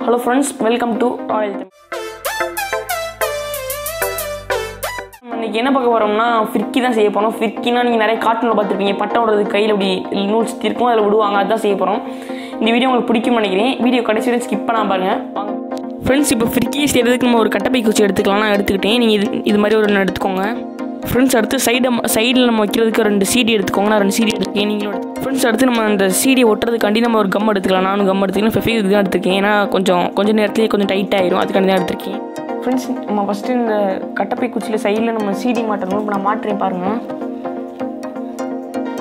Hello friends, welcome to oil. इनके पाक फिरकी தான் செய்ய போறோம்। ஃபிர்க்கினா நீங்க நிறைய கார்ட்டூன்ல பார்த்திருப்பீங்க, பட்டை ஓடுறது கையில அப்படி நூல் சுத்திருக்கும், அதுல விடுவாங்க, அதான் செய்ய போறோம்। இந்த வீடியோ உங்களுக்கு பிடிக்கும் நினைக்கிறேன்। வீடியோ கடைசி வரை ஸ்கிப் பண்ணாம பாருங்க। फ्रेंड्स இப்போ ஃபிர்க்கி செய்யறதுக்கு நம்ம ஒரு கட்டப்பை குச்சி எடுத்துக்கலாம், நான் எடுத்துக்கிட்டேன்। நீங்க இது மாதிரி ஒரு எடுத்துக்கோங்க। फ्रेंड्स அடுத்து சைடில் நம்ம வைக்கிறதுக்கு ரெண்டு CD எடுத்துக்கோங்க, நான் ரெண்டு CD எடுத்துக்கேன், நீங்களும் எடுத்துக்கோங்க। ஃப்ரெண்ட்ஸ் அடுத்து நம்ம அந்த CD ஒட்டுறதுக்காண்டி நம்ம ஒரு கம் எடுத்துக்கலாம், நானும் கம் எடுத்துக்கலாம்। ஃபெவிக் தான் எடுத்துக்கேன், ஏன்னா கொஞ்சம் நேரத்துலேயே கொஞ்சம் டைட் ஆயிரும், அதுக்காண்டி தான் எடுத்துருக்கேன்। ஃப்ரெண்ட்ஸ் நம்ம ஃபஸ்ட்டு இந்த கட்டப்பை குச்சியில் சைடில் நம்ம CD மாட்டணும்। இப்போ நான் மாட்டுறேன் பாருங்கள்,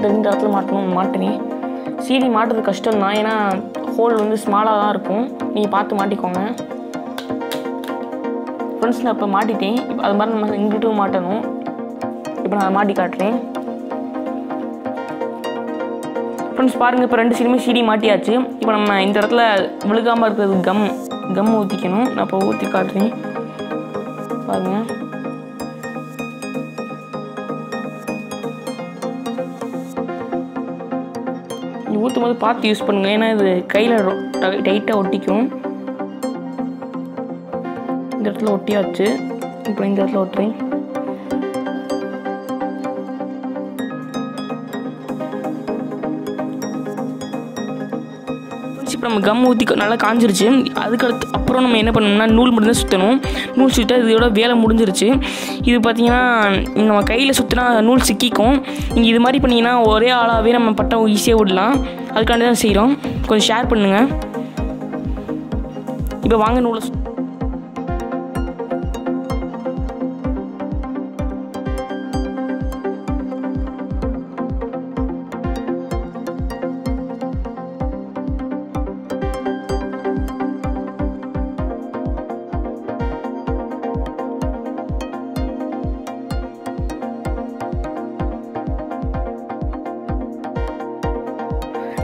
ரெண்டு இடத்துல மாட்டணும், மாட்டினேன்। CD மாட்டுறது கஷ்டம் தான், ஏன்னா ஹோல் வந்து ஸ்மாலாக தான் இருக்கும், நீங்கள் பார்த்து மாட்டிக்கோங்க। ஃப்ரெண்ட்ஸ் நான் இப்போ மாட்டிட்டேன், இப்போ அது மாதிரி நம்ம இங்கிட்டும் மாட்டணும்। இப்போ நான் மாட்டி காட்டுறேன்। ஃப்ரெண்ட்ஸ் பாருங்கள், இப்போ ரெண்டு சீடியுமே CD மாட்டியாச்சு। இப்போ நம்ம இந்த இடத்துல விழுகாமல் இருக்கிறது கம் ஊற்றிக்கணும், நான் இப்போ ஊற்றி காட்டுறேன் பாருங்கள்। இது ஊற்றும் போது பார்த்து யூஸ் பண்ணுங்கள், ஏன்னா இது கையில் டைட்டாக ஒட்டிக்கும்। இந்த இடத்துல ஒட்டியாச்சு, இப்போ இந்த இடத்துல ஒட்டுறேன்। இப்போ நம்ம கம் ஊற்றி நல்லா காஞ்சிருச்சு, அதுக்கடுத்து அப்புறம் நம்ம என்ன பண்ணணும்னா நூல் மட்டும்தான் சுற்றணும்। நூல் சுற்றிட்டு இதோட வேலை முடிஞ்சிருச்சு। இது பார்த்திங்கன்னா நம்ம கையில் சுற்றினா நூல் சிக்கிக்கும், நீங்கள் இது மாதிரி பண்ணிங்கன்னா ஒரே ஆளாகவே நம்ம பட்டம் ஈஸியாக விடலாம், அதுக்காண்டி தான் செய்கிறோம்। கொஞ்சம் ஷேர் பண்ணுங்கள்। இப்போ வாங்க நூலை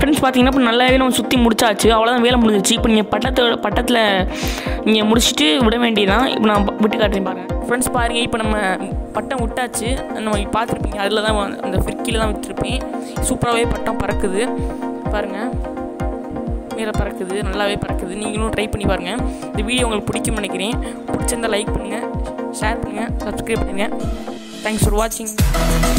ஃப்ரெண்ட்ஸ் பார்த்தீங்கன்னா இப்போ நல்லாவே நம்ம சுற்றி முடிச்சாச்சு, அவ்வளோதான் வேலை முடிஞ்சிச்சு। இப்போ நீங்கள் பட்டத்தில் நீங்கள் முடிச்சுட்டு விட வேண்டியதான்। இப்போ நான் விட்டு காட்டுறேன் பாருங்கள்। ஃப்ரெண்ட்ஸ் பாருங்கள், இப்போ நம்ம பட்டம் விட்டாச்சு, நம்ம பார்த்துருப்பீங்க, அதில் தான் அந்த ஃபிர்க்கியில் தான் விட்டுருப்பேன்। சூப்பராகவே பட்டம் பறக்குது பாருங்கள், மேலே பறக்குது, நல்லாவே பறக்குது। நீங்களும் ட்ரை பண்ணி பாருங்கள்। இந்த வீடியோ உங்களுக்கு பிடிக்கும்னு நினைக்கிறேன், பிடிச்சிருந்தால் லைக் பண்ணுங்கள், ஷேர் பண்ணுங்கள், சப்ஸ்கிரைப் பண்ணுங்கள்। தேங்க்ஸ் ஃபார் வாட்சிங்।